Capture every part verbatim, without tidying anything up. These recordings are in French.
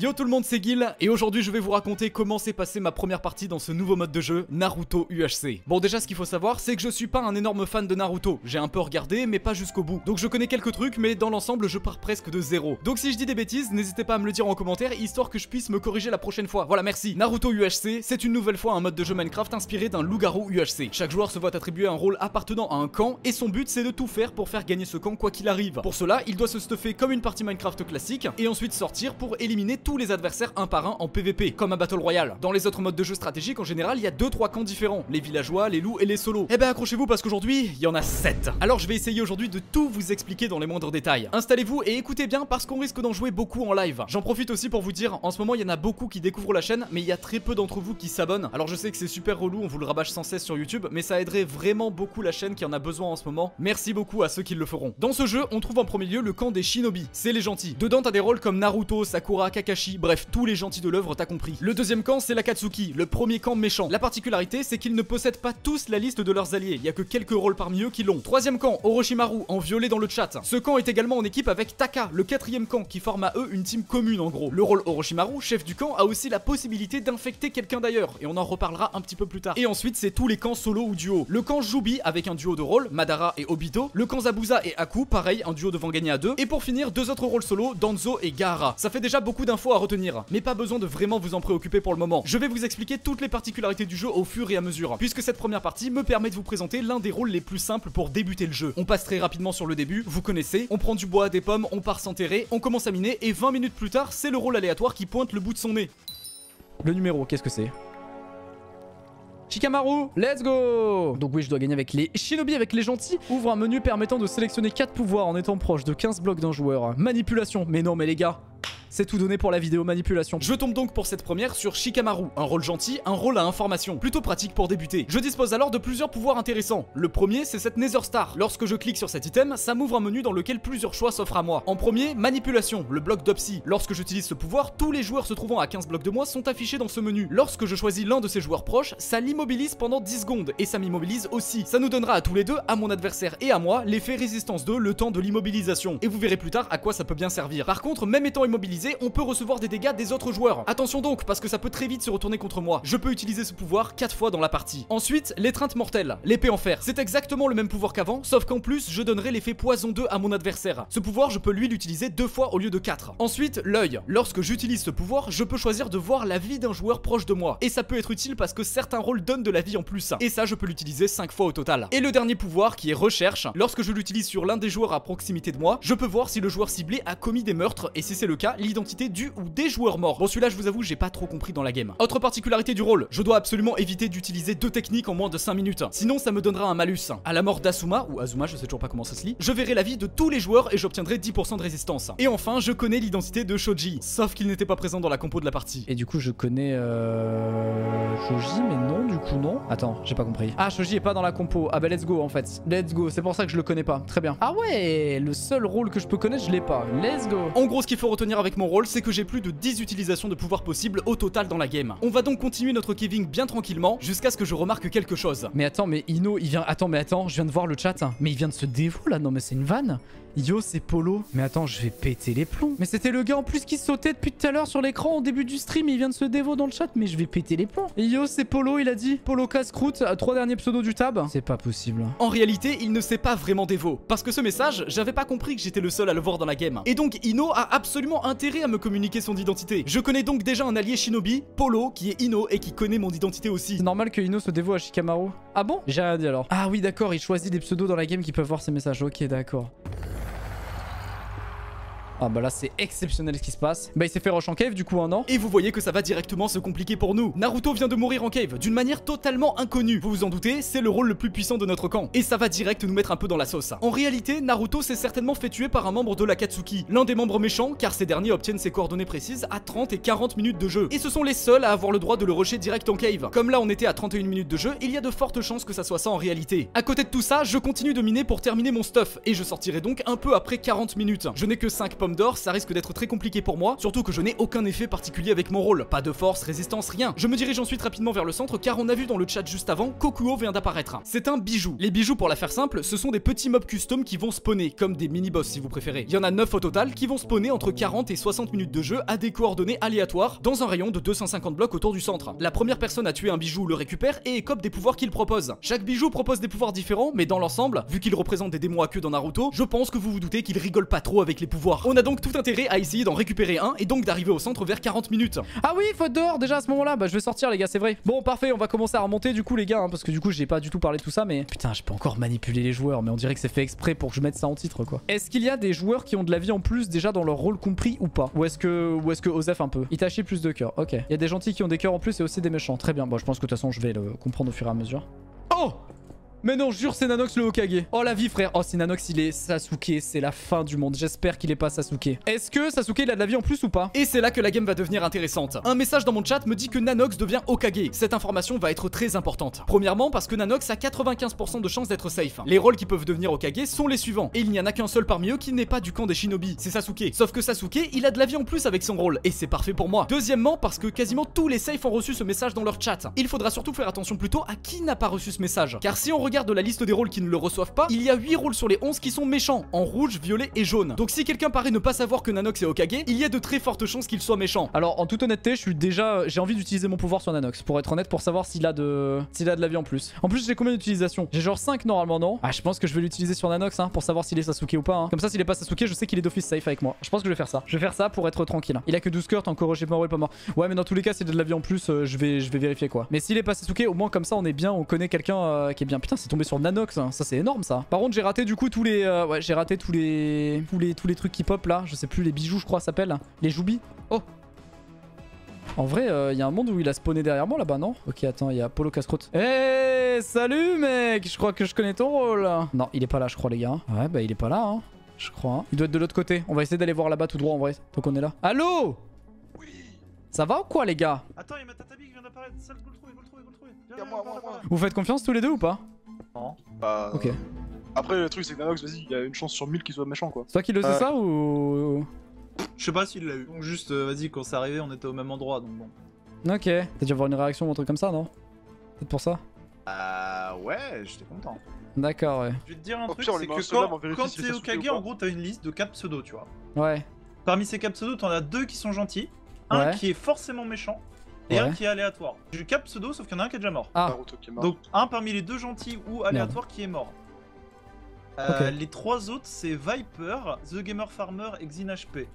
Yo tout le monde, c'est Gil et aujourd'hui je vais vous raconter comment s'est passée ma première partie dans ce nouveau mode de jeu, Naruto U H C. Bon, déjà ce qu'il faut savoir c'est que je suis pas un énorme fan de Naruto, j'ai un peu regardé mais pas jusqu'au bout. Donc je connais quelques trucs mais dans l'ensemble je pars presque de zéro. Donc si je dis des bêtises, n'hésitez pas à me le dire en commentaire histoire que je puisse me corriger la prochaine fois. Voilà, merci. Naruto U H C, c'est une nouvelle fois un mode de jeu Minecraft inspiré d'un loup-garou U H C. Chaque joueur se voit attribuer un rôle appartenant à un camp et son but c'est de tout faire pour faire gagner ce camp quoi qu'il arrive. Pour cela, il doit se stuffer comme une partie Minecraft classique et ensuite sortir pour éliminer tout tous les adversaires un par un en P V P, comme un Battle Royale. Dans les autres modes de jeu stratégique, en général, il y a deux trois camps différents, les villageois, les loups et les solos. Eh ben accrochez-vous parce qu'aujourd'hui, il y en a sept. Alors je vais essayer aujourd'hui de tout vous expliquer dans les moindres détails. Installez-vous et écoutez bien parce qu'on risque d'en jouer beaucoup en live. J'en profite aussi pour vous dire, en ce moment, il y en a beaucoup qui découvrent la chaîne, mais il y a très peu d'entre vous qui s'abonnent. Alors je sais que c'est super relou, on vous le rabâche sans cesse sur YouTube, mais ça aiderait vraiment beaucoup la chaîne qui en a besoin en ce moment. Merci beaucoup à ceux qui le feront. Dans ce jeu, on trouve en premier lieu le camp des Shinobi. C'est les gentils. Dedans, t'as des rôles comme Naruto, Sakura, Kakashi. Bref, tous les gentils de l'œuvre, t'as compris. Le deuxième camp, c'est l'Akatsuki, le premier camp méchant. La particularité, c'est qu'ils ne possèdent pas tous la liste de leurs alliés, il y a que quelques rôles parmi eux qui l'ont. Troisième camp, Orochimaru, en violet dans le chat. Ce camp est également en équipe avec Taka, le quatrième camp, qui forme à eux une team commune en gros. Le rôle Orochimaru, chef du camp, a aussi la possibilité d'infecter quelqu'un d'ailleurs, et on en reparlera un petit peu plus tard. Et ensuite, c'est tous les camps solo ou duo. Le camp Jūbi, avec un duo de rôles, Madara et Obito. Le camp Zabuza et Aku, pareil, un duo devant gagner à deux. Et pour finir, deux autres rôles solo, Danzo et Gaara. Ça fait déjà beaucoup d'infos à retenir, mais pas besoin de vraiment vous en préoccuper pour le moment. Je vais vous expliquer toutes les particularités du jeu au fur et à mesure, puisque cette première partie me permet de vous présenter l'un des rôles les plus simples pour débuter le jeu. On passe très rapidement sur le début, vous connaissez, on prend du bois, des pommes, on part s'enterrer, on commence à miner et vingt minutes plus tard, c'est le rôle aléatoire qui pointe le bout de son nez. Le numéro, qu'est-ce que c'est ? Shikamaru, let's go! Donc oui, je dois gagner avec les Shinobi, avec les gentils. Ouvre un menu permettant de sélectionner quatre pouvoirs en étant proche de quinze blocs d'un joueur. Manipulation, mais non mais les gars, c'est tout donné pour la vidéo manipulation. Je tombe donc pour cette première sur Shikamaru, un rôle gentil, un rôle à information, plutôt pratique pour débuter. Je dispose alors de plusieurs pouvoirs intéressants. Le premier, c'est cette Nether Star. Lorsque je clique sur cet item, ça m'ouvre un menu dans lequel plusieurs choix s'offrent à moi. En premier, manipulation, le bloc d'Opsy. Lorsque j'utilise ce pouvoir, tous les joueurs se trouvant à quinze blocs de moi sont affichés dans ce menu. Lorsque je choisis l'un de ces joueurs proches, ça l'immobilise pendant dix secondes et ça m'immobilise aussi. Ça nous donnera à tous les deux, à mon adversaire et à moi, l'effet résistance deux, le temps de l'immobilisation. Et vous verrez plus tard à quoi ça peut bien servir. Par contre, même étant immobilisé, on peut recevoir des dégâts des autres joueurs. Attention donc parce que ça peut très vite se retourner contre moi. Je peux utiliser ce pouvoir quatre fois dans la partie. Ensuite, l'étreinte mortelle, l'épée en fer. C'est exactement le même pouvoir qu'avant, sauf qu'en plus je donnerai l'effet poison deux à mon adversaire. Ce pouvoir je peux lui l'utiliser deux fois au lieu de quatre. Ensuite, l'œil. Lorsque j'utilise ce pouvoir, je peux choisir de voir la vie d'un joueur proche de moi. Et ça peut être utile parce que certains rôles donnent de la vie en plus. Et ça je peux l'utiliser cinq fois au total. Et le dernier pouvoir qui est recherche, lorsque je l'utilise sur l'un des joueurs à proximité de moi, je peux voir si le joueur ciblé a commis des meurtres et si c'est le cas, l'identité du ou des joueurs morts. Bon, celui-là je vous avoue j'ai pas trop compris dans la game. Autre particularité du rôle, je dois absolument éviter d'utiliser deux techniques en moins de cinq minutes, sinon ça me donnera un malus. À la mort d'Asuma ou Azuma, je sais toujours pas comment ça se lit, je verrai la vie de tous les joueurs et j'obtiendrai dix pour cent de résistance. Et enfin, je connais l'identité de Shoji, sauf qu'il n'était pas présent dans la compo de la partie. Et du coup je connais euh... Shoji, mais non du coup non. Attends, j'ai pas compris. Ah, Shoji est pas dans la compo. Ah bah let's go en fait. Let's go, c'est pour ça que je le connais pas. Très bien. Ah ouais, le seul rôle que je peux connaître, je l'ai pas. Let's go. En gros, ce qu'il faut retenir avec Avec mon rôle, c'est que j'ai plus de dix utilisations de pouvoirs possibles au total dans la game. On va donc continuer notre caving bien tranquillement jusqu'à ce que je remarque quelque chose. Mais attends, mais Ino, il vient. Attends, mais attends, je viens de voir le chat. Hein. Mais il vient de se dévouer là. Non, mais c'est une vanne. Yo, c'est Polo. Mais attends, je vais péter les plombs. Mais c'était le gars en plus qui sautait depuis tout à l'heure sur l'écran au début du stream. Il vient de se dévouer dans le chat, mais je vais péter les plombs. Yo, c'est Polo, il a dit. Polo casse-croûte, trois derniers pseudos du tab. C'est pas possible. En réalité, il ne s'est pas vraiment dévoué. Parce que ce message, j'avais pas compris que j'étais le seul à le voir dans la game. Et donc, Ino a absolument un intérêt à me communiquer son identité. Je connais donc déjà un allié Shinobi, Polo, qui est Ino et qui connaît mon identité aussi. C'est normal que Ino se dévoue à Shikamaru. Ah bon? J'ai rien dit alors. Ah oui d'accord, il choisit des pseudos dans la game qui peuvent voir ses messages. Ok d'accord. Ah bah là c'est exceptionnel ce qui se passe. Bah il s'est fait rush en cave du coup, hein, non? Et vous voyez que ça va directement se compliquer pour nous. Naruto vient de mourir en cave d'une manière totalement inconnue. Vous vous en doutez, c'est le rôle le plus puissant de notre camp. Et ça va direct nous mettre un peu dans la sauce. En réalité, Naruto s'est certainement fait tuer par un membre de l'Akatsuki, l'un des membres méchants, car ces derniers obtiennent ses coordonnées précises à trente et quarante minutes de jeu. Et ce sont les seuls à avoir le droit de le rusher direct en cave. Comme là on était à trente et une minutes de jeu, il y a de fortes chances que ça soit ça en réalité. À côté de tout ça, je continue de miner pour terminer mon stuff. Et je sortirai donc un peu après quarante minutes. Je n'ai que cinq pommes pomme d'or, ça risque d'être très compliqué pour moi, surtout que je n'ai aucun effet particulier avec mon rôle, pas de force, résistance, rien. Je me dirige ensuite rapidement vers le centre car on a vu dans le chat juste avant, Kokuo vient d'apparaître. C'est un bijou. Les bijoux, pour la faire simple, ce sont des petits mobs custom qui vont spawner, comme des mini-boss si vous préférez. Il y en a neuf au total qui vont spawner entre quarante et soixante minutes de jeu à des coordonnées aléatoires dans un rayon de deux cent cinquante blocs autour du centre. La première personne à tuer un bijou le récupère et écope des pouvoirs qu'il propose. Chaque bijou propose des pouvoirs différents, mais dans l'ensemble, vu qu'il représente des démons à queue dans Naruto, je pense que vous vous doutez qu'il rigole pas trop avec les pouvoirs. On a donc tout intérêt à essayer d'en récupérer un et donc d'arriver au centre vers quarante minutes. Ah oui, faute dehors déjà à ce moment-là, bah je vais sortir les gars, c'est vrai. Bon parfait, on va commencer à remonter du coup les gars, hein, parce que du coup j'ai pas du tout parlé de tout ça, mais putain je peux encore manipuler les joueurs, mais on dirait que c'est fait exprès pour que je mette ça en titre quoi. Est-ce qu'il y a des joueurs qui ont de la vie en plus déjà dans leur rôle compris ou pas? Ou est-ce que ou est-ce que Osef un peu Itachi plus de cœur, ok. Il y a des gentils qui ont des cœurs en plus et aussi des méchants. Très bien, bon je pense que de toute façon je vais le comprendre au fur et à mesure. Oh! Mais non, jure, c'est Nanox le Hokage. Oh la vie, frère. Oh, si Nanox il est Sasuke, c'est la fin du monde. J'espère qu'il est pas Sasuke. Est-ce que Sasuke il a de la vie en plus ou pas? Et c'est là que la game va devenir intéressante. Un message dans mon chat me dit que Nanox devient Hokage. Cette information va être très importante. Premièrement, parce que Nanox a quatre-vingt-quinze pour cent de chances d'être safe. Les rôles qui peuvent devenir Hokage sont les suivants. Et il n'y en a qu'un seul parmi eux qui n'est pas du camp des Shinobi. C'est Sasuke. Sauf que Sasuke, il a de la vie en plus avec son rôle. Et c'est parfait pour moi. Deuxièmement, parce que quasiment tous les safes ont reçu ce message dans leur chat. Il faudra surtout faire attention plutôt à qui n'a pas reçu ce message. Car si on regarde la liste des rôles qui ne le reçoivent pas, il y a huit rôles sur les onze qui sont méchants, en rouge, violet et jaune. Donc si quelqu'un paraît ne pas savoir que Nanox est Hokage, il y a de très fortes chances qu'il soit méchant. Alors en toute honnêteté, je suis déjà j'ai envie d'utiliser mon pouvoir sur Nanox pour être honnête, pour savoir s'il a de s'il a de la vie en plus. En plus, j'ai combien d'utilisations? J'ai genre cinq normalement, non? Ah, je pense que je vais l'utiliser sur Nanox hein, pour savoir s'il est Sasuke ou pas hein. Comme ça s'il est pas Sasuke, je sais qu'il est d'office safe avec moi. Je pense que je vais faire ça. Je vais faire ça pour être tranquille. Il a que douze cœurs tant qu'Orochimaru est pas mort. Ouais, mais dans tous les cas, s'il a de la vie en plus, euh, je vais je vais vérifier quoi. Mais s'il est pas Sasuke, au moins comme ça on est bien, on connaît quelqu'un euh, qui est bien. Putain, c'est tombé sur Nanox, hein. Ça c'est énorme ça. Par contre j'ai raté du coup tous les euh, ouais j'ai raté tous les tous les tous les trucs qui pop là. Je sais plus, les bijoux je crois s'appellent. Les Jūbi. Oh. En vrai il euh, y a un monde où il a spawné derrière moi là-bas non? Ok attends, il y a Polo Casse-Croûte. Eh hey, salut mec, je crois que je connais ton rôle. Non il est pas là je crois les gars. Ouais bah il est pas là hein, je crois. Il doit être de l'autre côté. On va essayer d'aller voir là-bas tout droit en vrai. Donc on est là. Allô? Oui. Ça va ou quoi les gars? Attends il y a ma tatabi qui vient d'apparaître. Ça le trouver, vous le trouver, vous le trouver. Viens, moi, moi, moi. Vous faites confiance tous les deux ou pas? Non. Bah. Ok. Après, le truc, c'est que Nanox, vas-y, il y a une chance sur mille qu'il soit méchant quoi. C'est toi qui le sais euh... ça ou. Je sais pas s'il l'a eu. Donc, juste, vas-y, quand c'est arrivé, on était au même endroit donc bon. Ok. T'as dû avoir une réaction ou un truc comme ça, non? Peut-être pour ça? Bah, ouais, j'étais content. D'accord, ouais. Je vais te dire un truc, c'est que quand, quand t'es Hokage, en gros, t'as une liste de quatre pseudos, tu vois. Ouais. Parmi ces quatre pseudos, t'en as deux qui sont gentils, un ouais. qui est forcément méchant. Et ouais. un qui est aléatoire. J'ai eu quatre pseudos sauf qu'il y en a un qui est déjà mort. Ah. Donc un parmi les deux gentils ou aléatoire Merde. qui est mort. Euh, okay. Les trois autres c'est Viper, The Gamer Farmer et Xin H P.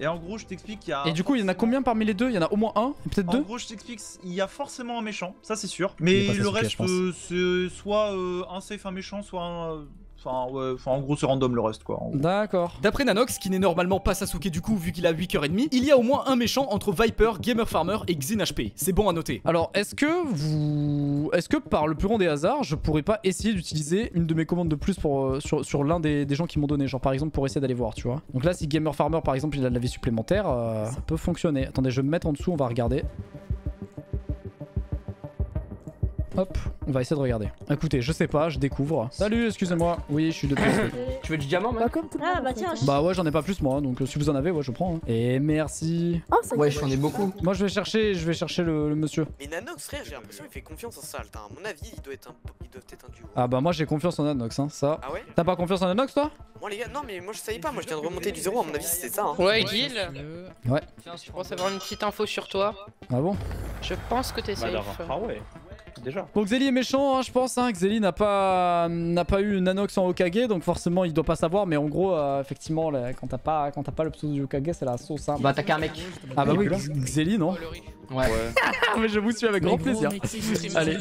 Et en gros je t'explique qu'il y a... Et du coup il y en a combien parmi les deux? Il y en a au moins un, peut-être deux. En gros je t'explique, il y a forcément un méchant, ça c'est sûr. Mais le reste euh, c'est soit euh, un safe, un méchant, soit un... Enfin, ouais, enfin en gros c'est random le reste quoi. D'accord. D'après Nanox, qui n'est normalement pas Sasuke du coup vu qu'il a huit heures et demie, il y a au moins un méchant entre Viper, Gamer Farmer et Xin H P. C'est bon à noter. Alors est-ce que vous... Est-ce que par le plus grand des hasards, je pourrais pas essayer d'utiliser une de mes commandes de plus pour, sur, sur l'un des, des gens qui m'ont donné? Genre par exemple pour essayer d'aller voir tu vois. Donc là si Gamer Farmer par exemple il a de la vie supplémentaire, euh, ça peut fonctionner. Attendez je vais me mettre en dessous, on va regarder. Hop, on va essayer de regarder. Écoutez, je sais pas, je découvre. Salut, excusez-moi. Oui, je suis de plus. Tu veux du diamant, même? Ah bah tiens. Bah ouais, j'en ai pas plus moi, donc si vous en avez, ouais, je prends. Hein. Et merci. Oh, ouais, j'en ai beaucoup. Moi, je vais chercher, je vais chercher le, le monsieur. Mais Nanox, frère, j'ai l'impression qu'il fait confiance en Salt. À mon avis, il doit être un, il doit être un duo. Ah bah moi, j'ai confiance en Nanox, hein, ça. Ah ouais? T'as pas confiance en Nanox, toi? Moi les gars, non mais moi je savais pas. Moi, je viens de remonter du zéro. À mon avis, c'était ça. Hein. Ouais, Gil. Ouais. Tiens, je pense avoir une petite info sur toi. Ah bon? Je pense que t'es safe. Ah ouais. Déjà. Bon, Xélie est méchant, hein, je pense. Hein. Xélie n'a pas, euh, pas eu Nanox en Hokage, donc forcément il doit pas savoir. Mais en gros, euh, effectivement, là, quand t'as pas, pas le pseudo du Hokage, c'est la sauce. Hein. Bah, attaquer un mec. Ah, bah oui, Xélie, non? Ouais. Mais je vous suis avec grand plaisir. Allez,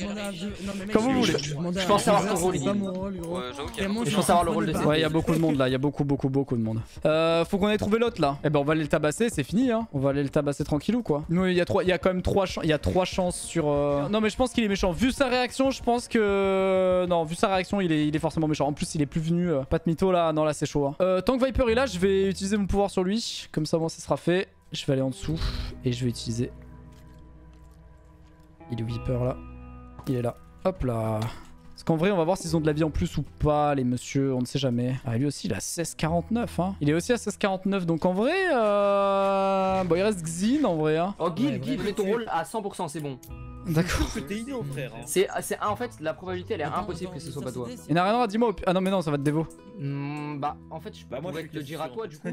comme vous voulez. Je pense savoir ton rôle. Je pense savoir le rôle de Xélie. Ouais, il y a beaucoup de monde là, il y a beaucoup, beaucoup, beaucoup de monde. Euh, faut qu'on aille trouver l'autre là. Eh ben, on va aller le tabasser, c'est fini. Hein. On va aller le tabasser tranquillou quoi. Nous, il y a quand même trois chances sur. Non, mais je pense qu'il est méchant. Vu sa réaction, je pense que. Non, vu sa réaction, il est, il est forcément méchant. En plus, il est plus venu. Euh, pas de mytho là. Non, là, c'est chaud. Hein. Euh, tant que Viper est là, je vais utiliser mon pouvoir sur lui. Comme ça, moi, ça sera fait. Je vais aller en dessous et je vais utiliser. Il est Viper là. Il est là. Hop là. Parce qu'en vrai, on va voir s'ils ont de la vie en plus ou pas, les messieurs, on ne sait jamais. Ah, lui aussi, il a seize virgule quarante-neuf, hein. Il est aussi à seize virgule quarante-neuf, donc en vrai, euh... bon, il reste Xin, en vrai, hein. Oh, Guil, Guil, mets ton rôle à cent pour cent, c'est bon. D'accord. C'était idiot, frère. C'est, en fait, la probabilité, elle est impossible que ce soit pas toi. Et Narendra, dis-moi, ah non, mais non, ça va te dévo. Mmh, bah, en fait, je pourrais te le dire à toi, du coup.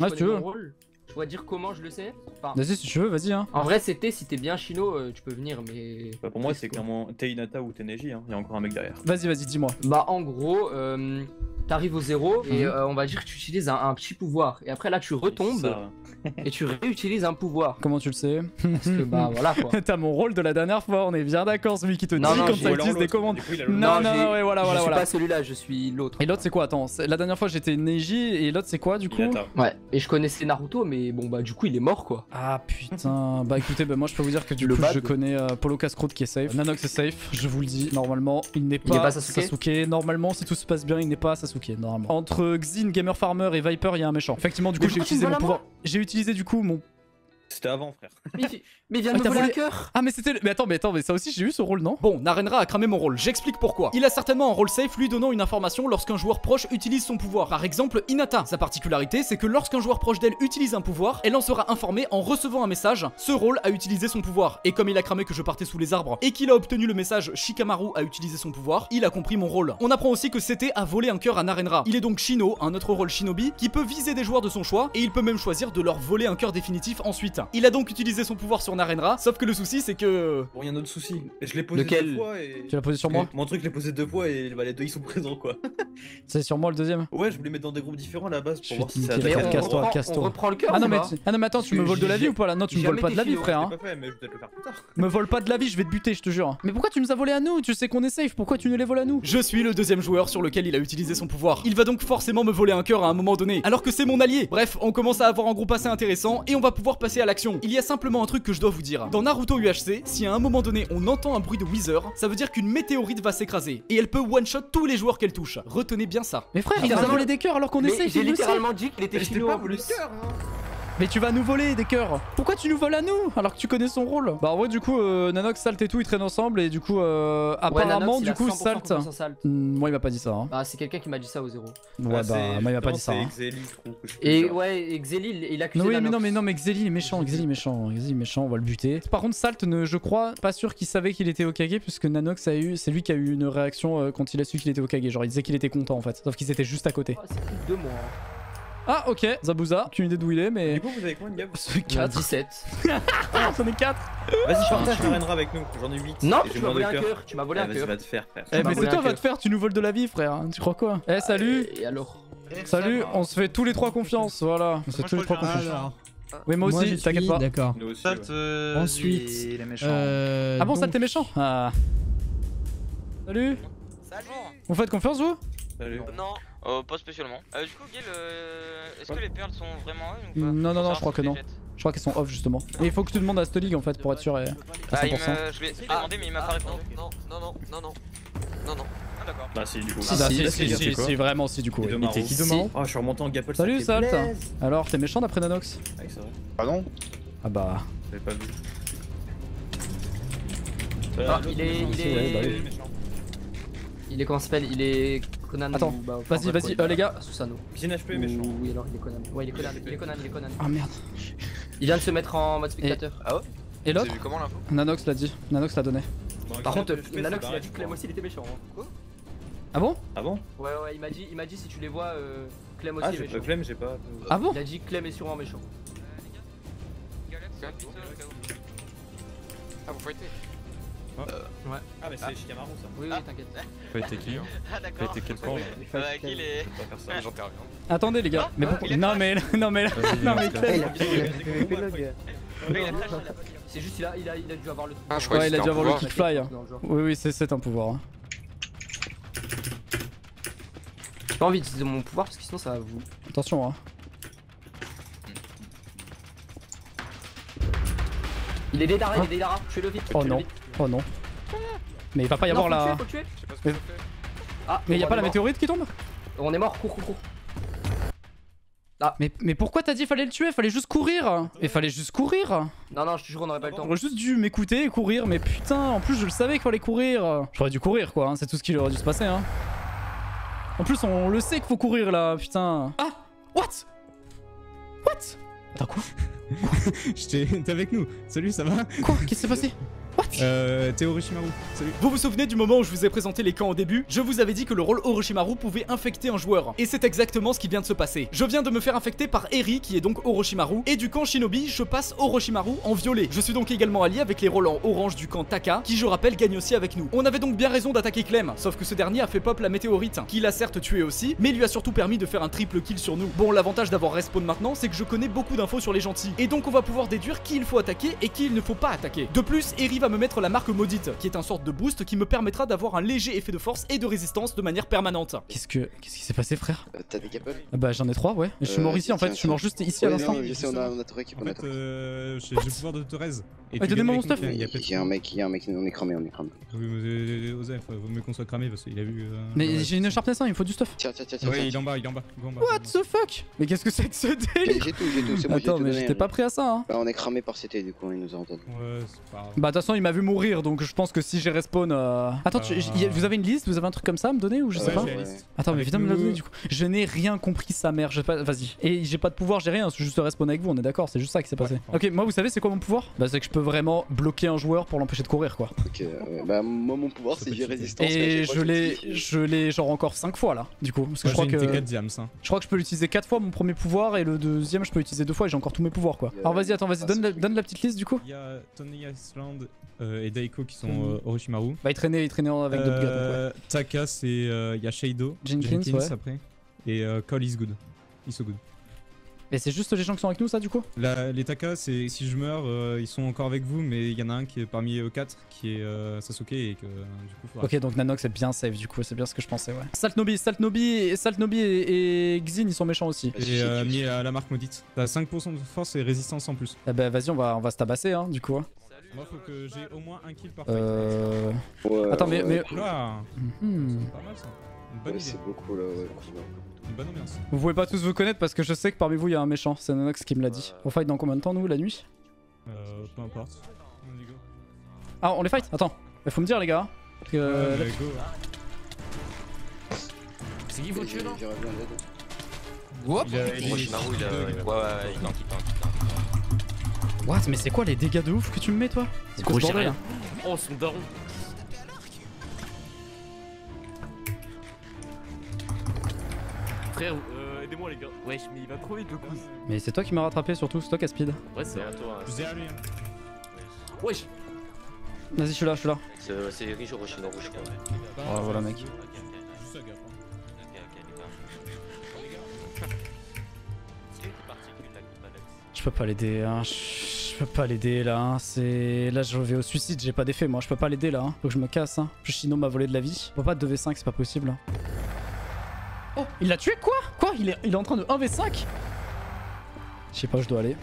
Ah, si tu veux. Je dois dire comment je le sais. Enfin, vas-y si tu veux, vas-y hein. En vrai c'était si t'es bien Shino, euh, tu peux venir mais... Bah pour moi c'est clairement t'es Hinata ou t'es Neji hein, y'a encore un mec derrière. Vas-y vas-y dis-moi. Bah en gros, euh, t'arrives au zéro et mmh. euh, on va dire que tu utilises un, un petit pouvoir. Et après là tu retombes et tu réutilises un pouvoir. Comment tu le sais? Parce que bah voilà quoi. T'as mon rôle de la dernière fois, on est bien d'accord, celui qui te non, dit non, quand ça utilise des commandes. Coup, non non non ouais voilà voilà. Je suis voilà. pas celui-là, je suis l'autre. Et l'autre c'est quoi? Attends, la dernière fois j'étais Neji et l'autre c'est quoi du coup? Hinata. Ouais, et je connaissais Naruto mais... Et bon bah du coup il est mort quoi. Ah putain. Bah écoutez bah moi je peux vous dire que du le coup bad. je connais euh, Polo Casse-Croûte qui est safe. Nanox est safe, je vous le dis. Normalement il n'est pas, pas Sasuke. Sasuke Normalement si tout se passe bien il n'est pas Sasuke normalement. Entre Xin, Gamer Farmer et Viper il y a un méchant. Effectivement du coup j'ai utilisé mon pouvoir. J'ai utilisé du coup mon... C'était avant frère. Mais, mais viens de ah, me voler un cœur. Ah mais c'était... Mais attends, mais attends, mais ça aussi j'ai eu ce rôle non? Bon, Narendra a cramé mon rôle, j'explique pourquoi. Il a certainement un rôle safe lui donnant une information lorsqu'un joueur proche utilise son pouvoir. Par exemple Hinata. Sa particularité c'est que lorsqu'un joueur proche d'elle utilise un pouvoir, elle en sera informée en recevant un message. Ce rôle a utilisé son pouvoir. Et comme il a cramé que je partais sous les arbres et qu'il a obtenu le message Shikamaru a utilisé son pouvoir, il a compris mon rôle. On apprend aussi que c'était à voler un cœur à Narendra. Il est donc Shino, un autre rôle shinobi, qui peut viser des joueurs de son choix et il peut même choisir de leur voler un cœur définitif ensuite. Il a donc utilisé son pouvoir sur Narendra, sauf que le souci c'est que... Bon, il y a un autre souci. Je l'ai posé Lequel deux fois et... Tu l'as posé sur moi? Mon truc, je l'ai posé deux fois et bah, les deux ils sont présents quoi. C'est sur moi le deuxième? Ouais, je voulais mettre dans des groupes différents à la base pour voir si ça... Mais on, reprend, on reprend le cœur. Ah non mais, ah, non, mais attends, tu me voles de la vie ou pas là? Non, tu me voles pas de la vie frère. Hein. Pas fait, mais je vais peut-être le faire plus tard. Me vole pas de la vie, je vais te buter, je te jure. Mais pourquoi tu nous as volé à nous? Tu sais qu'on est safe, pourquoi tu nous les voles à nous? Je suis le deuxième joueur sur lequel il a utilisé son pouvoir. Il va donc forcément me voler un cœur à un moment donné, alors que c'est mon allié. Bref, on commence à avoir un groupe assez intéressant et on va pouvoir passer à l'action. Il y a simplement un truc que je dois vous dire. Dans Naruto U H C, si à un moment donné on entend un bruit de Wither, ça veut dire qu'une météorite va s'écraser et elle peut one shot tous les joueurs qu'elle touche. Retenez bien ça. Mais frère, il a volé des cœurs alors qu'on essaie. J'ai littéralement dit qu'il était Shino en plus. Mais tu vas nous voler des cœurs. Pourquoi tu nous voles à nous alors que tu connais son rôle? Bah en vrai du coup euh, Nanox, Salt et tout ils traînent ensemble et du coup euh, apparemment ouais, Nanox, du coup Salt. Mmh, moi il m'a pas dit ça. Hein. Bah c'est quelqu'un qui m'a dit ça au zéro. Ouais ah, bah moi il m'a pas dit ça. Hein. Xélie, et ouais Xélie il accuse. Non oui, mais non mais non mais Xélie il est méchant, Xélie méchant, Xélie méchant, on va le buter. Par contre Salt ne, je crois pas sûr qu'il savait qu'il était Hokage puisque Nanox a eu, c'est lui qui a eu une réaction euh, quand il a su qu'il était Hokage. Genre il disait qu'il était content en fait, sauf qu'ils étaient juste à côté. Oh, c'est plus de deux mois. Ah ok, Zabuza, aucune idée d'où il est mais... Du coup vous avez combien de gars? quatre, dix-sept. J'en ai quatre. Vas-y partage Narendra avec nous, j'en ai huit. Non, tu m'as volé un cœur, tu m'as volé un cœur. Vas-y va te faire frère. Eh mais c'est toi va te faire, tu nous voles de la vie frère, tu crois quoi? Eh salut. Et alors? Salut, on se fait tous les trois confiance, voilà. On se fait tous les trois confiance. Oui moi aussi, t'inquiète pas. D'accord. Ensuite... Ah bon ça t'es méchant? Salut. Salut. Vous faites confiance vous? Salut. Non. Euh, pas spécialement. Euh, du coup, Guil, euh, est-ce que les perles sont vraiment off ou pas? Non, non, non, je crois que non. Je crois qu'elles sont off justement. Et il faut que tu demandes à cette ligue en fait pour être sûr. À cent pour cent. Ah, il me... Je l'ai demandé, mais il m'a pas répondu. Non, non, non, non, non, non, non. Ah, d'accord. Bah, si, du coup. Si, si, si, si, vraiment, si, du coup. Et t'es qui demain? Ah, je suis remonté en Gapple. Salut, Salt. Alors, t'es méchant d'après Nanox? Ouais, c'est vrai. Pardon? Ah, bah. J'avais pas vu. Ah, il est. Il est méchant. Il est comment s'appelle? Il est Conan. Attends, ou... bah, vas-y, vas-y, euh, les gars. Susano. J'ai un H P méchant. Oui, alors il est Conan. Ouais, il est Conan, il est Conan, il est Conan. Ah merde. Il vient de se mettre en mode spectateur. Et... Ah ouais? Et l'autre? Nanox l'a dit, Nanox l'a donné. Bon, Par contre, Nanox pareil, il a dit que Clem aussi il était méchant. Hein. Quoi? Ah bon? Ah bon? Ouais, ouais, il m'a dit, il m'a dit si tu les vois, euh, Clem aussi ah, est méchant. Ah, Clem, j'ai pas. Ah bon? Il a dit que Clem est sûrement méchant. Euh, les gars, ah, vous fightez? Oh. Euh, ouais. Ah mais c'est ah. Shikamaru ça. Oui oui t'inquiète. Faites qui hein? Ah d'accord. Faites quel camp là? Euh Guil est... Attendez les gars. Mais pourquoi? Non mais non mais là... Non mais c'est juste il a, il, a, il a dû avoir le... Ah, je crois ouais il a dû avoir le kickfly. Oui oui c'est un pouvoir. J'ai pas envie d'utiliser mon pouvoir parce que sinon ça va vous... Attention hein. Il est dédarré, il est dédarré. Tuez-le vite. Oh non. Oh non. Mais il va pas y non, avoir la... Tuer, tuer. Je sais pas ce que mais... Ah, mais y'a pas la mort. Météorite qui tombe? On est mort, cours, cours, cours. Ah, mais, mais pourquoi t'as dit fallait le tuer? Fallait juste courir. Et fallait juste courir. Non, non, je te jure, on aurait pas le temps. J'aurais juste dû m'écouter et courir, mais putain, en plus je le savais qu'il fallait courir. J'aurais dû courir quoi, hein. C'est tout ce qui aurait dû se passer. Hein. En plus, on le sait qu'il faut courir là, putain. Ah, what? What? Attends, quoi? T'es avec nous. Salut, ça va? Quoi? Qu'est-ce qui s'est passé? What? Euh, t'es Orochimaru, salut. Vous vous souvenez du moment où je vous ai présenté les camps au début? Je vous avais dit que le rôle Orochimaru pouvait infecter un joueur. Et c'est exactement ce qui vient de se passer. Je viens de me faire infecter par Eri, qui est donc Orochimaru. Et du camp Shinobi, je passe Orochimaru en violet. Je suis donc également allié avec les rôles en orange du camp Taka, qui je rappelle gagne aussi avec nous. On avait donc bien raison d'attaquer Clem, sauf que ce dernier a fait pop la météorite, qui l'a certes tué aussi, mais lui a surtout permis de faire un triple kill sur nous. Bon, l'avantage d'avoir respawn maintenant, c'est que je connais beaucoup d'infos sur les gentils. Et donc on va pouvoir déduire qui il faut attaquer et qui il ne faut pas attaquer. De plus, Eri va me mettre la marque maudite, qui est un sorte de boost qui me permettra d'avoir un léger effet de force et de résistance de manière permanente. Qu'est-ce que qu'est-ce qui s'est passé, frère? euh, T'as des capes? Bah j'en ai trois, ouais. Je suis euh, mort ici en fait, je suis mort juste ici, ouais, à l'instant. Je sais, on a, on a Torek, on a Torek. Euh, j'ai le pouvoir de Torez. Et ah, tu donnes mon stuff. Il y a, y a un mec, il y a un mec, on est cramé, on est cramé. Oui, osez, vaut mieux qu'on soit cramé parce qu'il a vu. Euh, mais j'ai une sharpness un, il me faut du stuff. Tiens, tiens, tiens. Ouais, il est en bas, il est en bas. What the fuck? Mais qu'est-ce que c'est que ce délire? J'ai tout, j'ai tout, c'est bon. Attends, mais j'étais pas prêt à ça. Bah on est cramé par C T, du coup il nous a entendu. Ouais, c'est pas grave. Bah de toute façon il m'a vu mourir donc je pense que si j'ai respawn euh... Attends, tu, euh... vous avez une liste? Vous avez un truc comme ça à me donner ou je sais ouais, pas ouais. Attends, mais putain me l'a donné du coup. Je n'ai rien compris sa mère, je... vas-y. Et j'ai pas de pouvoir, j'ai rien, c'est juste respawn avec vous, on est d'accord, c'est juste ça qui s'est passé. Ouais, ok, moi vous savez c'est quoi mon pouvoir? Bah c'est que je peux vraiment bloquer un joueur pour l'empêcher de courir quoi. Ok, euh, bah moi mon pouvoir c'est j'ai résistance. Et je l'ai, je l'ai genre encore cinq fois là du coup. Parce que ouais, je crois que... Diams, hein. Je crois que je peux l'utiliser quatre fois mon premier pouvoir et le deuxième je peux l'utiliser deux fois et j'ai encore tous mes pouvoirs quoi. Alors vas-y, attends, vas-y, donne, donne la petite liste du coup. Il y a Tony Strangle Euh, et Daiko qui sont euh, Orochimaru. Bah il traînait, il traînait avec euh, d'autres gars. Donc ouais. Taka c'est il euh, y a Shado, Jenkins, Jenkins ouais. Après et euh, Collis So Good. Ils sont good. Mais c'est juste les gens qui sont avec nous ça du coup? La, les Taka c'est si je meurs euh, ils sont encore avec vous mais il y en a un qui est parmi eux quatre qui est euh, Sasuke et que euh, du coup. Faudra... Ok donc Nanox c'est bien safe du coup, c'est bien ce que je pensais ouais. Salt Nobi, Salt Nobi, Salt Nobi et, et Xin ils sont méchants aussi. Et euh, mis à la marque maudite. T'as cinq pour cent de force et résistance en plus. Ah bah vas-y on va on va se tabasser hein du coup. Hein. Moi faut que j'ai au moins un kill par fight. Euh... Ouais, attends mais... mais... Là, mmh. C'est pas mal ça. Une bonne ouais, idée. Beaucoup, là, ouais. Une bonne ambiance. Vous pouvez pas tous vous connaître parce que je sais que parmi vous il y a un méchant, c'est Nanox qui me l'a dit. On fight dans combien de temps nous, la nuit? Euh... peu importe. Ah on les fight? Attends, faut me dire les gars. Parce que... Euh, là, go. C'est qui faut tuer non? Wop! Il a... Orochimaru il a... Ouais ouais, il manque, il manque. What? Mais c'est quoi les dégâts de ouf que tu me mets toi? C'est quoi ce bordel là? Oh son daron. Frère, euh, aidez-moi les gars. Wesh mais il va trop vite le coup. Mais c'est toi qui m'as rattrapé surtout, c'est toi qui a speed. Ouais c'est à toi. Je à lui. Wesh. Vas-y je suis là, je suis là. C'est riche au rocher dans rouge quoi. Oh voilà mec. Je peux pas l'aider hein, je peux pas l'aider là, hein. C'est... Là je vais au suicide, j'ai pas d'effet moi, je peux pas l'aider là, hein. Faut que je me casse hein, plus Shino m'a volé de la vie. Faut pas de deux v cinq, c'est pas possible. Hein. Oh, il l'a tué quoi? Quoi il est... il est en train de un v cinq? Je sais pas où je dois aller.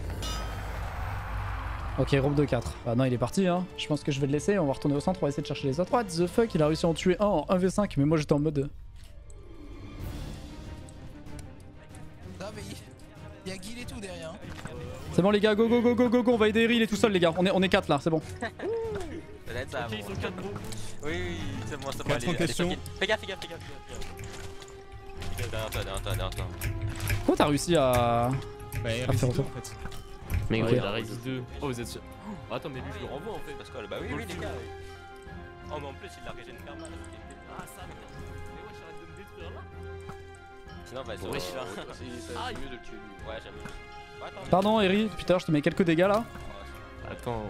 Ok, groupe de quatre. Ah non, il est parti hein. Je pense que je vais le laisser, on va retourner au centre, on va essayer de chercher les autres. What the fuck, il a réussi à en tuer un en un v cinq, mais moi j'étais en mode... Non mais il y a Guil et tout derrière. C'est bon les gars, go go go go go go, on va aider Eri, il est tout seul les gars, on est on est quatre là, c'est bon. Ok, ils sont quatre gros. Oui oui, c'est bon, c'est bon, allez, allez, fais gaffe, fais gaffe, fais gaffe. Derrière toi, derrière toi, derrière toi. Comment t'as réussi à... Bah il a réussi deux en fait. Mais il a réussi deux. Oh vous êtes sûr? Attends mais lui je le renvoie en fait, parce que bah oui oui les gars. Oh mais en plus il l'a régéné une permanence. Ah ça mais... Mais ouais j'arrête de me détruire là. Sinon bah c'est riche là. Ah mieux de le tuer lui. Ouais j'aime bien. Pardon Eri, putain je te mets quelques dégâts là. Attends.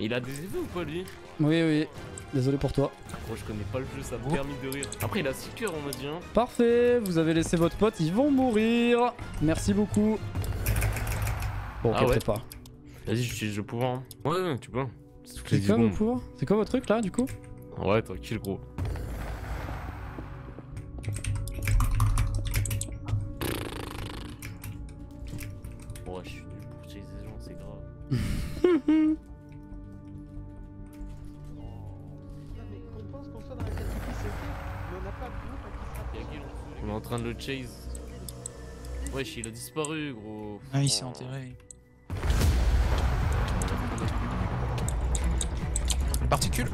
Il a des effets ou pas lui? Oui oui, désolé pour toi. Gros je connais pas le jeu, ça m'a permis de rire. Après il a six cœurs on m'a dit hein. Parfait, vous avez laissé votre pote, ils vont mourir. Merci beaucoup. Bon ok, ah ouais. Pas. Vas-y j'utilise le pouvoir. Ouais tu peux. C'est quoi mon pouvoir? C'est quoi votre truc là du coup? Ouais tranquille gros. On est en train de le chase. Wesh, il a disparu, gros. Ah, il s'est enterré. Une particule.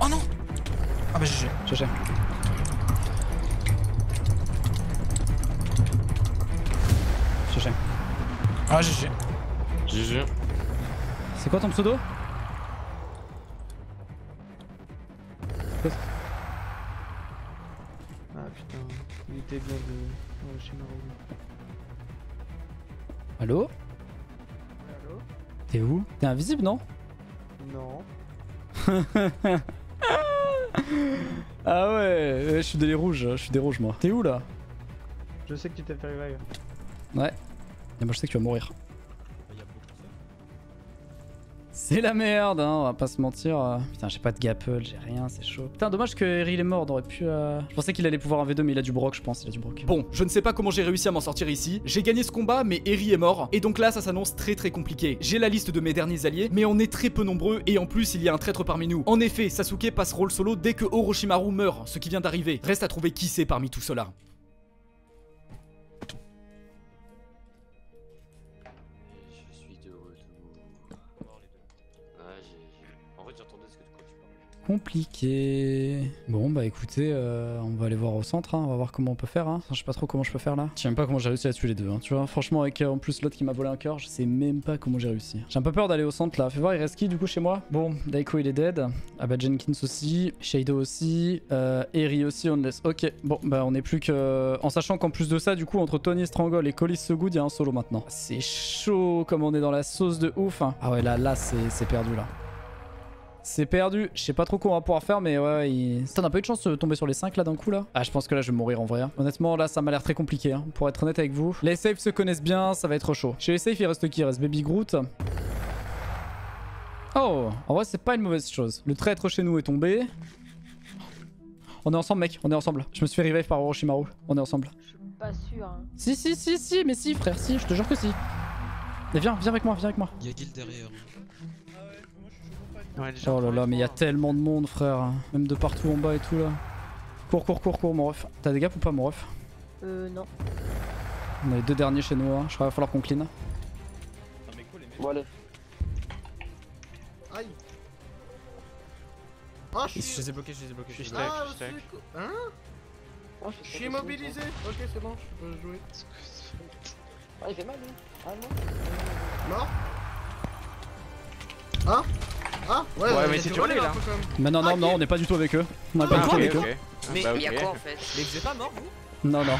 Oh non. Ah bah G G. G G. G G. Ah G G. G G. C'est quoi ton pseudo? Ah putain, il était bien de Orochimaru. Allo? Allo? T'es où? T'es invisible non? Non. Ah ouais, je suis des rouges, je suis des rouges moi. T'es où là? Je sais que tu t'es fait revive. Ouais. Et moi je sais que tu vas mourir. C'est la merde, hein, on va pas se mentir. Putain, j'ai pas de gapple, j'ai rien, c'est chaud. Putain, dommage que Eri il est mort, on aurait pu... Euh... Je pensais qu'il allait pouvoir un V deux, mais il a du broc, je pense, il a du broc. Bon, je ne sais pas comment j'ai réussi à m'en sortir ici. J'ai gagné ce combat, mais Eri est mort. Et donc là, ça s'annonce très très compliqué. J'ai la liste de mes derniers alliés, mais on est très peu nombreux, et en plus, il y a un traître parmi nous. En effet, Sasuke passe rôle solo dès que Orochimaru meurt, ce qui vient d'arriver. Reste à trouver qui c'est parmi tout cela. Compliqué. Bon bah écoutez, euh, on va aller voir au centre, hein, on va voir comment on peut faire. Hein. Je sais pas trop comment je peux faire là. Je sais même pas comment j'ai réussi à tuer les deux. Hein, tu vois, franchement avec euh, en plus l'autre qui m'a volé un cœur, je sais même pas comment j'ai réussi. J'ai un peu peur d'aller au centre là. Fais voir, il reste qui du coup chez moi? Bon, Daiko il est dead. Ah bah Jenkins aussi, Shado aussi, euh, Eri aussi, Onless. Ok, bon bah on est plus que... En sachant qu'en plus de ça, du coup entre Tony Strangle et Collis So Good, il y a un solo maintenant. C'est chaud comme on est dans la sauce de ouf. Hein. Ah ouais là, là c'est perdu là. C'est perdu, je sais pas trop quoi on va pouvoir faire mais ouais il... Putain, on a pas eu de chance de tomber sur les cinq là d'un coup là. Ah je pense que là je vais mourir en vrai. Honnêtement là ça m'a l'air très compliqué hein. Pour être honnête avec vous. Les safes se connaissent bien, ça va être chaud. Chez les safes il reste qui? Il reste Baby Groot. Oh, en vrai c'est pas une mauvaise chose. Le traître chez nous est tombé. On est ensemble mec, on est ensemble. Je me suis fait revive par Orochimaru, on est ensemble. Je suis pas sûr hein. Si si si si mais si frère si, je te jure que si. Mais viens, viens avec moi, viens avec moi. Y'a Guild derrière. Ouais, oh là là, mais il y a tellement de monde, frère. Même de partout en bas et tout là. Cours, cours, cours, cours, mon ref. T'as des gaps ou pas, mon ref? Euh, non. On a les deux derniers chez nous, hein. Je crois qu'il va falloir qu'on clean. Non, mais cool, les mecs. Voilà. Aïe. Ah, je suis. Je les ai bloqués, je les ai bloqués. Je suis stack, je suis stack. Hein? Oh, je suis immobilisé. Ok, c'est bon, je peux jouer. Ah, il fait mal, lui. Ah non. Non. Hein? Ah ouais, ouais mais c'est volé là. Mais non non ah, non, okay. On n'est pas du tout avec eux. On n'est pas ah, du tout okay, avec okay. eux. Mais bah, okay. Y'a quoi en fait? Mais vous êtes pas morts vous? Non non.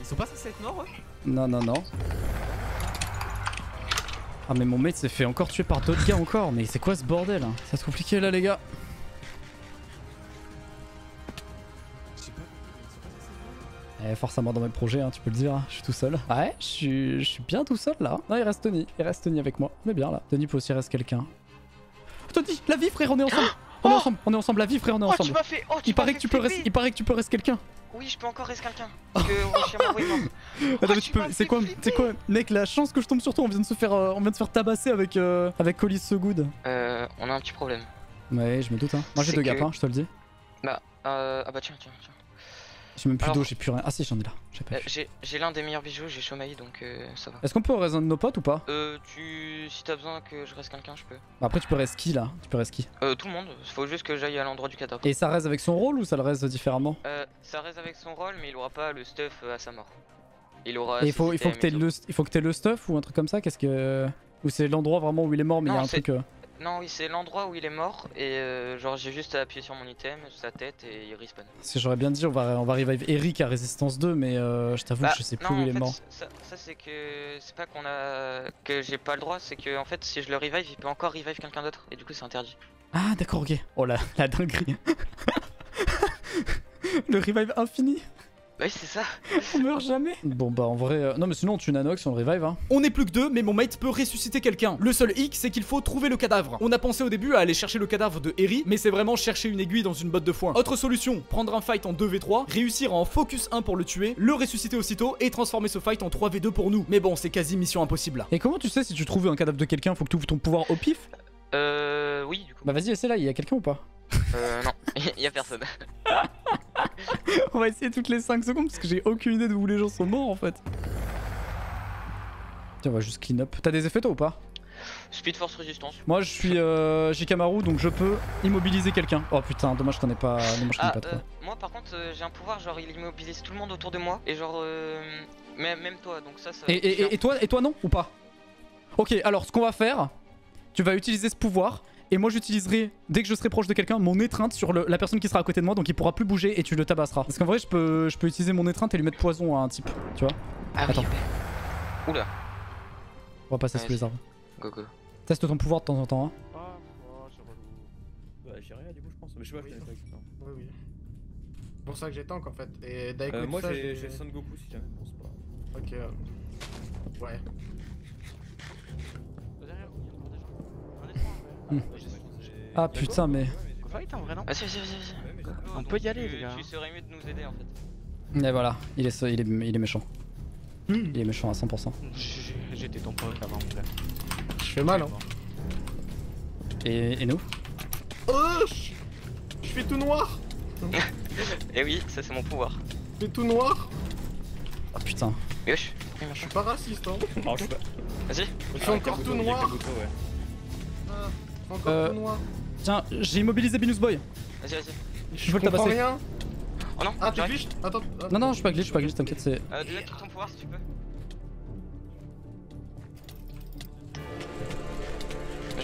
Ils sont pas censés être morts ouais? Non non non. Ah mais mon mate s'est fait encore tuer par d'autres gars encore. Mais c'est quoi ce bordel? Ça se compliqué là les gars. Eh, force à mort dans mes projets, hein, tu peux le dire, hein. Je suis tout seul. Ouais, je suis, je suis bien tout seul là. Non, il reste Tony, il reste Tony avec moi. On est bien là. Tony peut aussi rester quelqu'un. Tony, la vie frère, on est ensemble. On est ensemble, on est ensemble, la vie frère, on est ensemble. Oh, tu m'as fait, oh, tu il, paraît fait que tu peux rest... il paraît que tu peux rester quelqu'un. Oui, je peux encore rester quelqu'un. Parce que oh, attends, mais tu peux. C'est quoi, c'est quoi, mec, la chance que je tombe sur toi, on vient de se faire, euh, on vient de se faire tabasser avec, euh, avec Collis So Good. Euh, on a un petit problème. Ouais, je me doute, hein. Moi j'ai deux que... gaps, hein, je te le dis. Bah, euh. Ah bah tiens, tiens, tiens. J'ai même plus d'eau, j'ai plus rien. Ah si, j'en ai là. J'ai euh, l'un des meilleurs bijoux, j'ai chômaillé donc euh, ça va. Est-ce qu'on peut raisonner nos potes ou pas? Euh, tu. Si t'as besoin que je reste quelqu'un, je peux. Bah après, tu peux reste qui là? Tu peux reste qui? Euh, tout le monde. Faut juste que j'aille à l'endroit du cadavre. Et ça reste avec son rôle ou ça le reste différemment? Euh, ça reste avec son rôle, mais il aura pas le stuff à sa mort. Il aura. Et il faut, il faut que t'aies le, il faut que t'aies le stuff ou un truc comme ça? Qu'est-ce que. Ou c'est l'endroit vraiment où il est mort, mais il y a un truc. Euh... Non, oui, c'est l'endroit où il est mort et euh, genre j'ai juste à appuyer sur mon item, sa tête et il respawn. Parce que j'aurais bien dit, on va, on va revive Eric à résistance deux, mais euh, je t'avoue bah, que je sais plus non, où il fait, est mort. Ça, ça c'est que c'est pas qu'on a que j'ai pas le droit, c'est que en fait si je le revive, il peut encore revive quelqu'un d'autre et du coup c'est interdit. Ah d'accord, ok. Oh la, la dinguerie. Le revive infini. Oui c'est ça. On meurt jamais. Bon bah en vrai euh... non mais sinon on tue Nanox, on le revive hein. On est plus que deux mais mon mate peut ressusciter quelqu'un. Le seul hic c'est qu'il faut trouver le cadavre. On a pensé au début à aller chercher le cadavre de Eri, mais c'est vraiment chercher une aiguille dans une botte de foin. Autre solution, prendre un fight en deux v trois, réussir à en focus un pour le tuer, le ressusciter aussitôt et transformer ce fight en trois v deux pour nous. Mais bon c'est quasi mission impossible là. Et comment tu sais si tu trouves un cadavre de quelqu'un? Faut que tu ouvres ton pouvoir au pif? Euh oui du coup. Bah vas-y essaie là, il y a quelqu'un ou pas? Euh non, il y a personne. On va essayer toutes les cinq secondes parce que j'ai aucune idée de où les gens sont morts en fait. Tiens, on va juste clean up. T'as des effets toi ou pas? Speed Force Resistance. Moi je suis euh, Shikamaru donc je peux immobiliser quelqu'un. Oh putain, dommage que t'en aies pas. Dommage, ah, pas de euh, moi par contre euh, j'ai un pouvoir, genre il immobilise tout le monde autour de moi et genre euh, même, même toi donc ça ça. Et, et, et toi et toi non ou pas? Ok, alors ce qu'on va faire, tu vas utiliser ce pouvoir et moi j'utiliserai dès que je serai proche de quelqu'un mon étreinte sur le, la personne qui sera à côté de moi donc il pourra plus bouger et tu le tabasseras. Parce qu'en vrai je peux je peux utiliser mon étreinte et lui mettre poison à un type, tu vois. Ah, attends. Oui. Oula. On va passer sous les arbres. Coco. Teste ton pouvoir de temps en temps. Hein. Ah, oh, c'est relou. Bah, j'ai rien du coup, je pense. Mais je sais pas, oui, je t'avais pas. Oui, oui. C'est pour ça que j'ai tank en fait. Et Daiko, euh, moi j'ai Son Goku si jamais, je pense pas. Ok. Euh... Ouais. Mmh. Ah putain, mais. Vas-y, vas-y, vas-y. On peut y aller, les gars. Tu serais mieux de nous aider en fait. Et voilà, il est, il est, il est méchant. Mmh. Il est méchant à cent pour cent. J'étais ton pote avant, mon gars. Je fais mal hein. Et, et nous? Oh, je fais tout noir. Et oui, ça c'est mon pouvoir. Je fais tout noir. Ah oh, putain. Mais wesh, je suis pas raciste hein. Non, je suis pas. Vas-y. Je suis encore tout noir. Je suis encore tout noir. Tiens, j'ai immobilisé Binous Boy. Vas-y, vas-y. Je veux le tabasser. Rien. Oh non. Ah t'es glitch? Attends. Non non, je suis pas glitch, je suis pas glitch, t'inquiète c'est. Euh déjà quitte ton pouvoir si tu peux.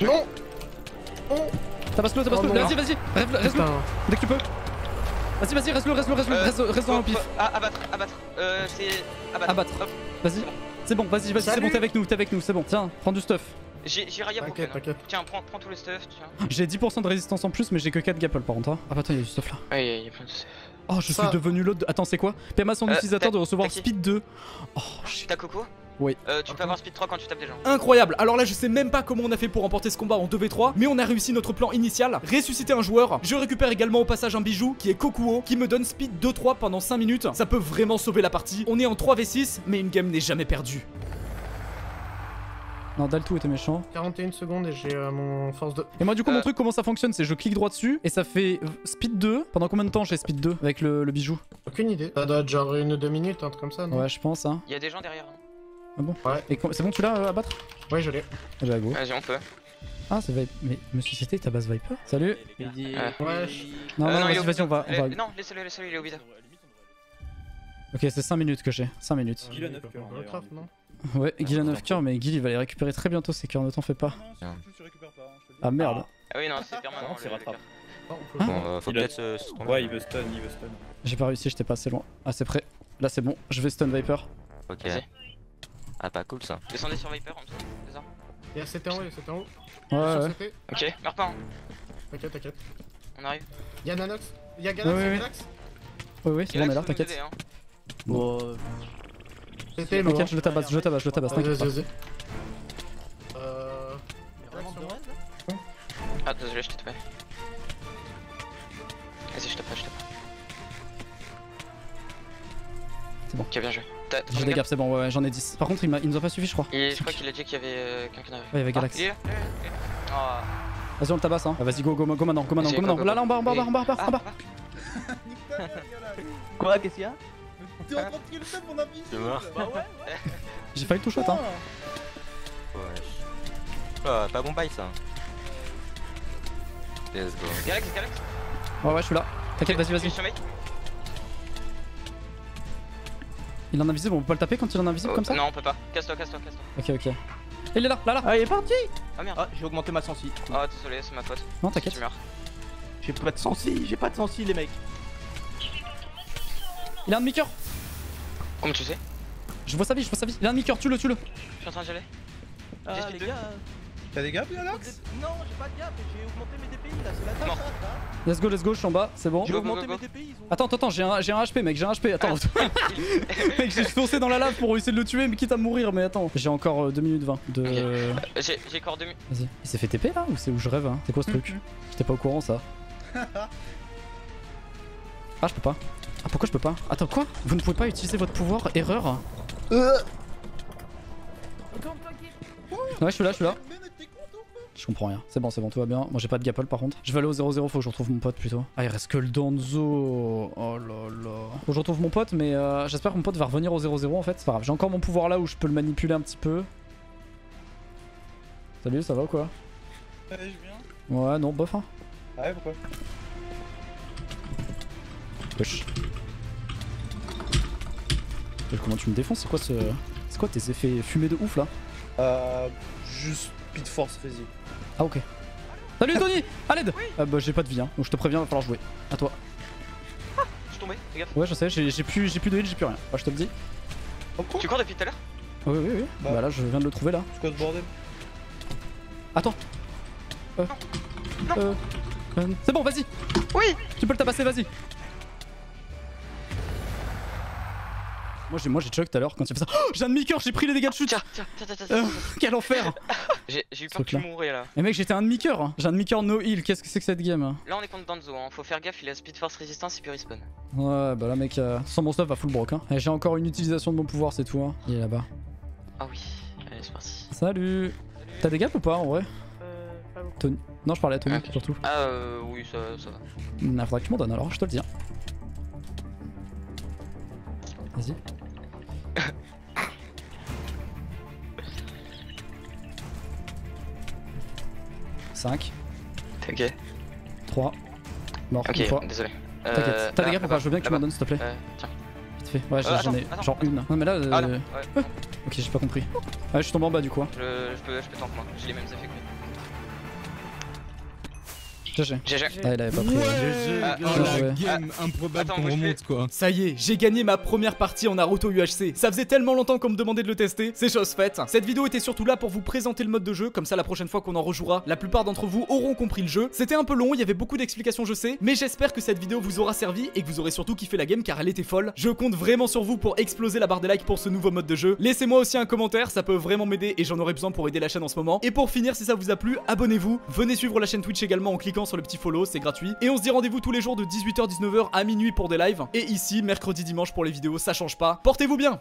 Non! Oh! Tabasse-le, tabasse-le! Vas-y, vas-y! Reste-le! Dès que tu peux! Vas-y, vas-y, reste-le, reste-le, reste-le! Reste dans le pif! Ah, abattre, abattre! Euh, c'est. Abattre! Abattre! Vas-y! C'est bon, vas-y, vas-y, c'est bon, t'es avec nous, t'es avec nous, c'est bon! Tiens, prends du stuff! J'ai rien pour toi! Tiens, prends tout le stuff! J'ai dix pour cent de résistance en plus, mais j'ai que quatre gapples par contre! Ah, bah attends, y'a du stuff là! Ah, y'a plein de stuff! Oh, je suis devenu l'autre! Attends, c'est quoi? Permet à son utilisateur de recevoir speed deux! Oh, shit! T'as Coco? Oui. Euh, tu peux avoir speed trois quand tu tapes des gens. Incroyable. Alors là je sais même pas comment on a fait pour remporter ce combat en deux v trois, mais on a réussi notre plan initial, ressusciter un joueur. Je récupère également au passage un bijou qui est Kokuo, qui me donne speed deux trois pendant cinq minutes. Ça peut vraiment sauver la partie. On est en trois v six, mais une game n'est jamais perdue. Non, Daltou était méchant. quarante et une secondes et j'ai euh, mon force de... Et moi du coup euh... mon truc comment ça fonctionne, c'est je clique droit dessus et ça fait speed deux. Pendant combien de temps j'ai speed deux avec le, le bijou? Aucune idée. Ça doit être genre une ou deux minutes, un truc comme ça non? Ouais je pense hein. Il y a des gens derrière. Ah bon? Ouais. Et c'est bon tu l'as euh, à battre? Ouais je l'ai. J'ai à go. Vas-y on peut. Ah c'est Viper. Mais me susciter ta base Viper. Salut. Il dit... euh... Ouais je... Non euh, non, non vas-y vas-y on va... Le... On va... Non laisse-le, laisse-le, il est au bizarre. Ok c'est cinq minutes que j'ai, cinq minutes. Guil a neuf coeurs. Minecraft non? Ouais Guil a neuf coeurs mais Guil il va les récupérer très bientôt ces coeurs, ne t'en fais pas. Non, tu récupères pas. Ah merde. Ah oui non c'est permanent, c'est rattrapé. Bon faut peut-être... Ouais il veut stun, il veut stun. J'ai pas réussi, j'étais pas assez loin. Ah c'est prêt. Là c'est bon, je vais stun Viper. Ok. Ah pas cool ça. Descendez sur Viper en dessous, c'est ça. Il y a sept en haut, il y a sept en haut. Ouais, ouais. C T. Ok, meurs pas hein. T'inquiète, t'inquiète. On arrive. Y'a Nanox, y'a Galax, y'a Galax. Oui, oui, c'est bon, on est là, t'inquiète. Bon. C T, ok, je le tabasse, je le tabasse, je le tabasse, t'inquiète. Vas-y, vas-y. Euh. Y'a vraiment de rêve là? Ah, désolé, je t'ai tapé. Vas-y, je tape, je tape. C'est bon. Ok, bien joué. J'en ai gap, c'est bon, ouais, ouais j'en ai dix. Par contre, il, il nous a pas suffi, je crois. Et je crois qu'il a dit qu'il y avait euh, quelqu'un d'arrivé. Ouais, il y avait Galax. Ah, oh. Vas-y, on le tabasse, hein. Ah, vas-y, go, go, go maintenant, go maintenant, go maintenant. Là, là, en bas, en bas, en bas, en bas, en bas. Quoi, qu'est-ce qu'il y a? T'es en train de crier le top, on a vu. C'est mort. Bah ouais, ouais. J'ai failli tout shot, hein. Ouais. Oh, pas bon bail, ça. Let's go. Galax, Galax. Ouais, ouais, je suis là. T'inquiète, vas-y, vas-y. Il est en invisible, on peut pas le taper quand il est en invisible oh, comme ça? Non on peut pas, casse-toi, casse-toi, casse-toi. Ok ok. Il est là, là, là. Ah il est parti. Ah merde. Ah j'ai augmenté ma sensi. Ah désolé c'est ma faute. Non t'inquiète. Si j'ai pas de sensi, j'ai pas de sensi les mecs. Il a un demi-coeur. Comment tu sais? Je vois sa vie, je vois sa vie. Il a un demi-coeur, tue-le, tue-le. Je suis en train de geler. Ah les gars. T'as des gaps Alex? Non j'ai pas de gaps, j'ai augmenté mes D P I là, c'est la tâche. Let's go, let's go, je suis en bas, c'est bon. J'ai augmenté mes D P I. Attends, attends, j'ai un, un H P mec, j'ai un H P, attends. Mec j'ai foncé dans la lave pour essayer de le tuer mais quitte à mourir mais attends. J'ai encore deux minutes vingt de... Okay. J'ai encore deux minutes. Vas-y. Il s'est fait T P là ou c'est où je rêve hein? C'est quoi ce truc? J'étais pas au courant ça. Ah je peux pas. Ah pourquoi je peux pas? Attends quoi? Vous ne pouvez pas utiliser votre pouvoir, erreur. Euh Ouais je suis là, je suis là. Je comprends rien. C'est bon, c'est bon, tout va bien. Moi j'ai pas de gapple par contre. Je vais aller au zéro zéro, faut que je retrouve mon pote plutôt. Ah il reste que le Danzo. Oh là là. Faut que je retrouve mon pote, mais euh, j'espère que mon pote va revenir au zéro zéro en fait. C'est pas grave, j'ai encore mon pouvoir là où je peux le manipuler un petit peu. Salut, ça va ou quoi? Ouais, je viens. Ouais, non, bof hein. Ouais, pourquoi? Wesh. Comment tu me défonces? C'est quoi ce... C'est quoi tes effets fumés de ouf là? Euh... Juste Speed Force Physique. Ah ok. Salut Tony. À l'aide oui. euh, Bah j'ai pas de vie hein, donc je te préviens, il va falloir jouer. À toi. Ah, je suis tombé, fais gaffe. Ouais je sais, j'ai plus, plus de heal, j'ai plus rien. Bah je te le dis. Oh, cool. Tu cours depuis tout à l'heure? Oui oui oui. Bah. bah là je viens de le trouver là. C'est quoi ce bordel? Attends. Euh... Non. Non. Euh... Euh... C'est bon, vas-y. Oui. Tu peux le tabasser, vas-y. Moi j'ai moi j'ai choc tout à l'heure quand il fait ça. Oh, j'ai un demi-coeur, j'ai pris les dégâts de chute. Tiens, tiens, tiens, tiens, euh, quel enfer. J'ai eu peur que tu mourrais là. Mais mec, j'étais un demi-coeur. J'ai un demi-coeur no heal. Qu'est-ce que c'est que cette game? Là on est contre Danzo, hein. Faut faire gaffe, il a speed force résistance et puis respawn. Ouais, bah là mec, euh, sans mon stuff va full broke. Hein. J'ai encore une utilisation de mon pouvoir, c'est tout. Hein. Il est là-bas. Ah oui, allez, c'est parti. Salut. Salut. T'as des gaps ou pas en vrai? Euh, pas beaucoup. Tony... Non, je parlais à Tony okay. surtout. Ah euh, oui, ça, ça va. Il faudrait que tu m'en donnes alors, je te le dis. Hein. Vas-y. cinq. Ok. trois. Mort. Ok, une fois. Désolé. T'inquiète. Euh, T'as des gars pour pas, je veux bien que tu me donnes s'il te plaît. Euh, tiens. Vite fait. Ouais, euh, j'en ai attends, genre attends. une. Non, mais là. Euh... Ah, non. Ouais. Ah. Ok, j'ai pas compris. Ouais, je suis tombé en bas du coup. Hein. Je, je peux, je peux tank moi. J'ai les mêmes effets que lui. G G. G G. Ah, il avait pas pris. Ouais. G G. Ah, oh, la ouais. game ah. improbable qu'on remonte quoi. Ça y est, j'ai gagné ma première partie en Naruto U H C. Ça faisait tellement longtemps qu'on me demandait de le tester, c'est chose faite. Cette vidéo était surtout là pour vous présenter le mode de jeu, comme ça la prochaine fois qu'on en rejouera, la plupart d'entre vous auront compris le jeu. C'était un peu long, il y avait beaucoup d'explications je sais, mais j'espère que cette vidéo vous aura servi et que vous aurez surtout kiffé la game car elle était folle. Je compte vraiment sur vous pour exploser la barre des likes pour ce nouveau mode de jeu. Laissez-moi aussi un commentaire, ça peut vraiment m'aider et j'en aurai besoin pour aider la chaîne en ce moment. Et pour finir, si ça vous a plu, abonnez-vous, venez suivre la chaîne Twitch également en cliquant sur le petit follow, c'est gratuit. Et on se dit rendez-vous tous les jours de dix-huit heures dix-neuf heures à minuit pour des lives. Et ici, mercredi dimanche pour les vidéos, ça change pas. Portez-vous bien!